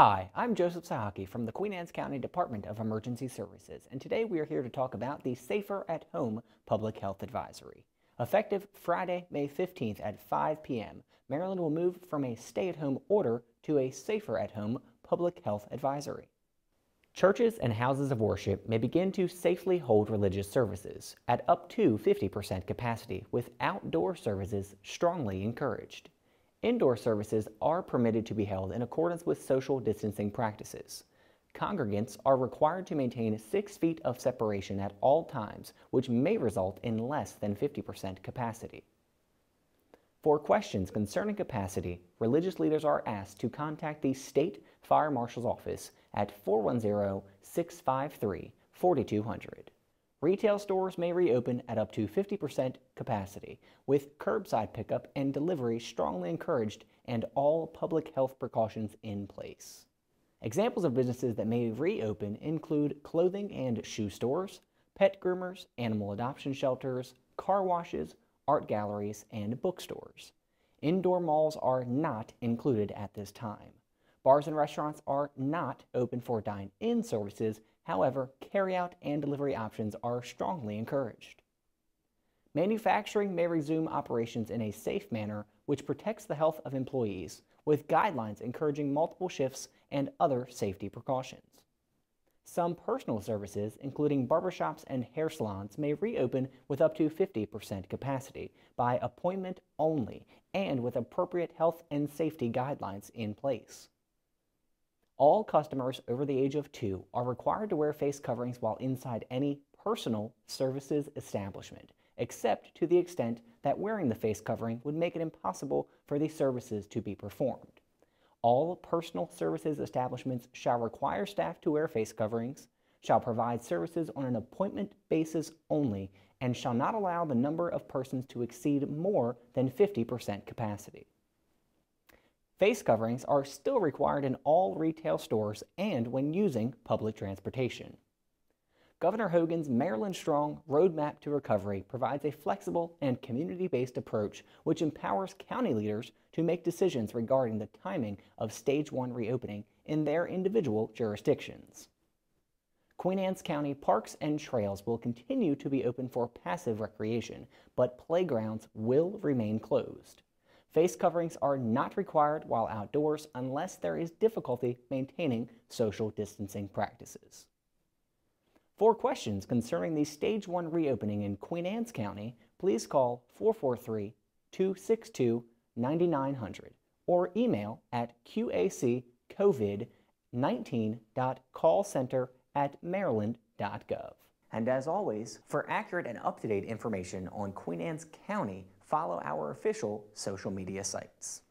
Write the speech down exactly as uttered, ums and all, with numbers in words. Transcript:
Hi, I'm Joseph Sahaki from the Queen Anne's County Department of Emergency Services, and today we are here to talk about the Safer at Home Public Health Advisory. Effective Friday, May fifteenth at five p m, Maryland will move from a stay-at-home order to a Safer at Home Public Health Advisory. Churches and houses of worship may begin to safely hold religious services at up to fifty percent capacity, with outdoor services strongly encouraged. Indoor services are permitted to be held in accordance with social distancing practices. Congregants are required to maintain six feet of separation at all times, which may result in less than fifty percent capacity. For questions concerning capacity, religious leaders are asked to contact the State Fire Marshal's Office at four one zero, six five three, four two zero zero. Retail stores may reopen at up to fifty percent capacity, with curbside pickup and delivery strongly encouraged and all public health precautions in place. Examples of businesses that may reopen include clothing and shoe stores, pet groomers, animal adoption shelters, car washes, art galleries, and bookstores. Indoor malls are not included at this time. Bars and restaurants are not open for dine-in services. However, carry-out and delivery options are strongly encouraged. Manufacturing may resume operations in a safe manner, which protects the health of employees, with guidelines encouraging multiple shifts and other safety precautions. Some personal services, including barbershops and hair salons, may reopen with up to fifty percent capacity, by appointment only, and with appropriate health and safety guidelines in place. All customers over the age of two are required to wear face coverings while inside any personal services establishment, except to the extent that wearing the face covering would make it impossible for the services to be performed. All personal services establishments shall require staff to wear face coverings, shall provide services on an appointment basis only, and shall not allow the number of persons to exceed more than fifty percent capacity. Face coverings are still required in all retail stores and when using public transportation. Governor Hogan's Maryland Strong Roadmap to Recovery provides a flexible and community-based approach which empowers county leaders to make decisions regarding the timing of Stage one reopening in their individual jurisdictions. Queen Anne's County parks and trails will continue to be open for passive recreation, but playgrounds will remain closed. Face coverings are not required while outdoors unless there is difficulty maintaining social distancing practices. For questions concerning the Stage one reopening in Queen Anne's County, please call four four three, two six two, nine nine zero zero or email at qaccovid nineteen dot callcenter at maryland dot gov. And as always, for accurate and up-to-date information on Queen Anne's County, follow our official social media sites.